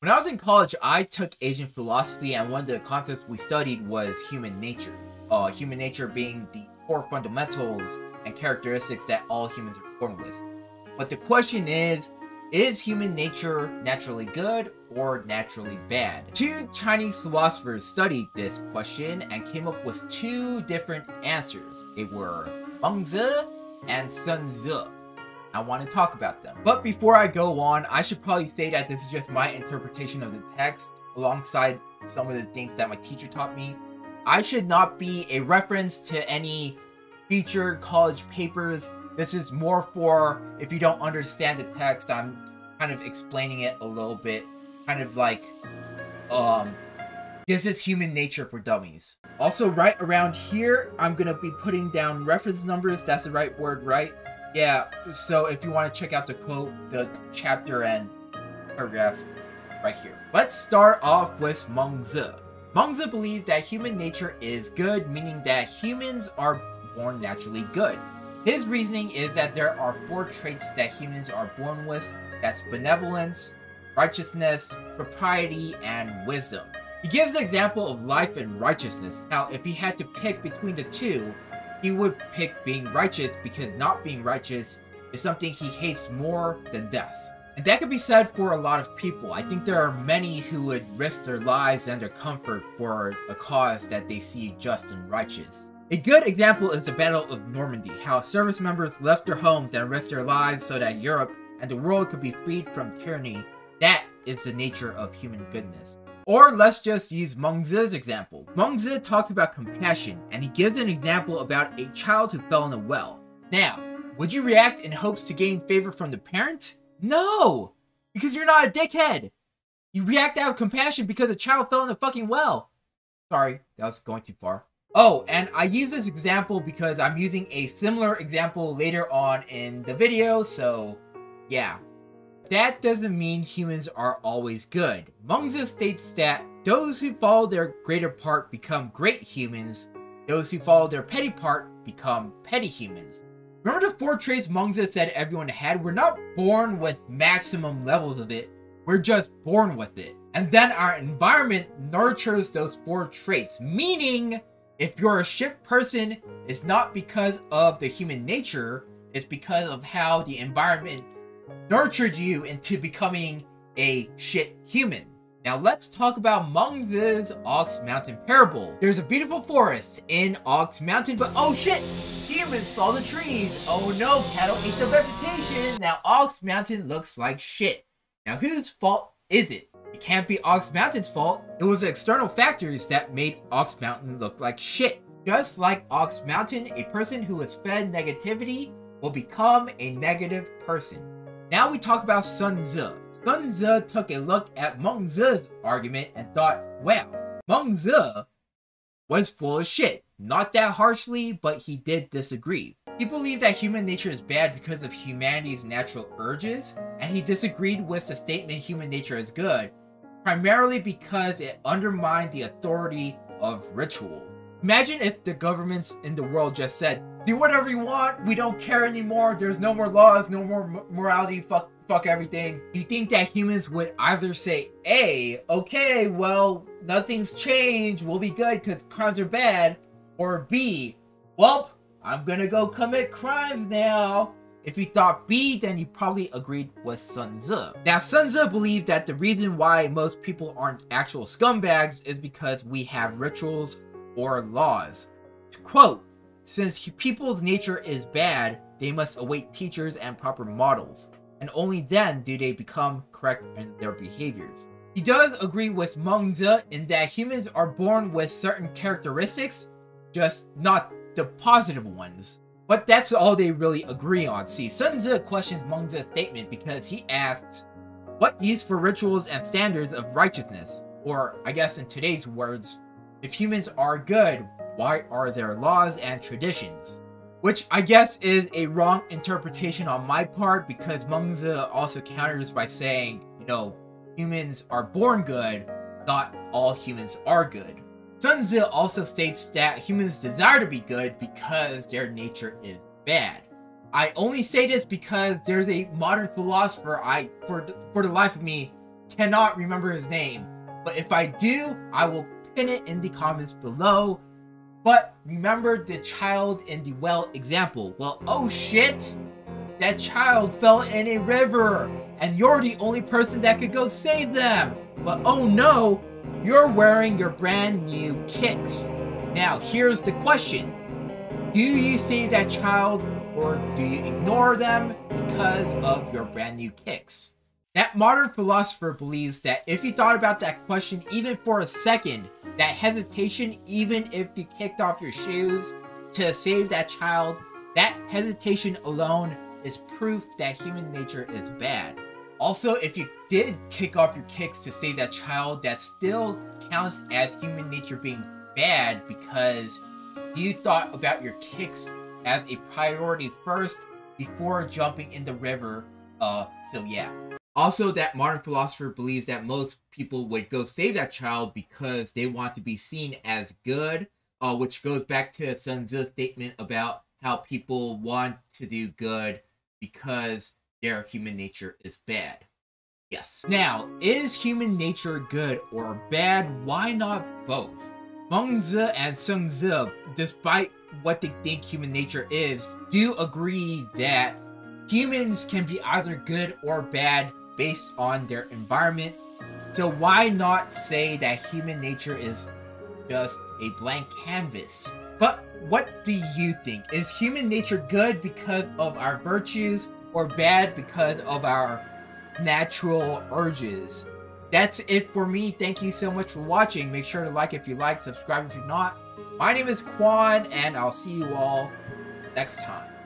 When I was in college, I took Asian philosophy, and one of the concepts we studied was human nature. Human nature being the core fundamentals and characteristics that all humans are born with. But the question is human nature naturally good or naturally bad? Two Chinese philosophers studied this question and came up with two different answers. They were Mengzi and Xunzi. I want to talk about them. But before I go on, I should probably say that this is just my interpretation of the text alongside some of the things that my teacher taught me. I should not be a reference to any featured college papers. This is more for if you don't understand the text, I'm kind of explaining it a little bit. Kind of like, this is human nature for dummies. Also, right around here, I'm going to be putting down reference numbers. That's the right word, right? Yeah, so if you want to check out the quote, the chapter and paragraph right here. Let's start off with Mengzi. Mengzi believed that human nature is good, meaning that humans are born naturally good. His reasoning is that there are four traits that humans are born with. That's benevolence, righteousness, propriety, and wisdom. He gives an example of life and righteousness. Now, if he had to pick between the two, he would pick being righteous because not being righteous is something he hates more than death. And that could be said for a lot of people. I think there are many who would risk their lives and their comfort for a cause that they see just and righteous. A good example is the Battle of Normandy, how service members left their homes and risked their lives so that Europe and the world could be freed from tyranny. That is the nature of human goodness. Or let's just use Mengzi's example. Mengzi talks about compassion, and he gives an example about a child who fell in a well. Now, would you react in hopes to gain favor from the parent? No! Because you're not a dickhead! You react out of compassion because a child fell in a fucking well! Sorry, that was going too far. Oh, and I use this example because I'm using a similar example later on in the video, so yeah. That doesn't mean humans are always good. Mengzi states that those who follow their greater part become great humans, those who follow their petty part become petty humans. Remember the four traits Mengzi said everyone had? We're not born with maximum levels of it, we're just born with it. And then our environment nurtures those four traits, meaning if you're a shit person, it's not because of the human nature, it's because of how the environment nurtured you into becoming a shit human. Now let's talk about Mengzi's Ox Mountain parable. There's a beautiful forest in Ox Mountain, but oh shit! Humans saw the trees! Oh no, cattle ate the vegetation! Now Ox Mountain looks like shit. Now whose fault is it? It can't be Ox Mountain's fault. It was the external factors that made Ox Mountain look like shit. Just like Ox Mountain, a person who is fed negativity will become a negative person. Now we talk about Xunzi. Xunzi took a look at Mengzi's argument and thought, wow, Mengzi was full of shit. Not that harshly, but he did disagree. He believed that human nature is bad because of humanity's natural urges, and he disagreed with the statement human nature is good, primarily because it undermined the authority of rituals. Imagine if the governments in the world just said, do whatever you want, we don't care anymore, there's no more laws, no more morality, fuck everything. You think that humans would either say, A, okay, well, nothing's changed, we'll be good because crimes are bad, or B, well, I'm gonna go commit crimes now. If you thought B, then you probably agreed with Xunzi. Now, Xunzi believed that the reason why most people aren't actual scumbags is because we have rituals or laws. To quote, since people's nature is bad, they must await teachers and proper models, and only then do they become correct in their behaviors. He does agree with Mengzi in that humans are born with certain characteristics, just not the positive ones. But that's all they really agree on. See, Xunzi questions Mengzi's statement because he asks, what use for rituals and standards of righteousness? Or, I guess in today's words, if humans are good, why are there laws and traditions? Which I guess is a wrong interpretation on my part because Mengzi also counters by saying, you know, humans are born good, not all humans are good. Xunzi also states that humans desire to be good because their nature is bad. I only say this because there's a modern philosopher, for the life of me, cannot remember his name. But if I do, I will pin it in the comments below. But remember the child in the well example. Well, oh shit! That child fell in a river, and you're the only person that could go save them. But oh no, you're wearing your brand new kicks. Now, here's the question. Do you save that child, or do you ignore them because of your brand new kicks? That modern philosopher believes that if you thought about that question even for a second, that hesitation, even if you kicked off your shoes to save that child, that hesitation alone is proof that human nature is bad. Also, if you did kick off your kicks to save that child, that still counts as human nature being bad because you thought about your kicks as a priority first before jumping in the river. So yeah. Also, that modern philosopher believes that most people would go save that child because they want to be seen as good, which goes back to Xunzi's statement about how people want to do good because their human nature is bad. Yes. Now, is human nature good or bad? Why not both? Mengzi and Xunzi, despite what they think human nature is, do agree that humans can be either good or bad based on their environment. So why not say that human nature is just a blank canvas? But what do you think? Is human nature good because of our virtues or bad because of our natural urges? That's it for me. Thank you so much for watching. Make sure to like if you like, subscribe if you're not. My name is Kwon, and I'll see you all next time.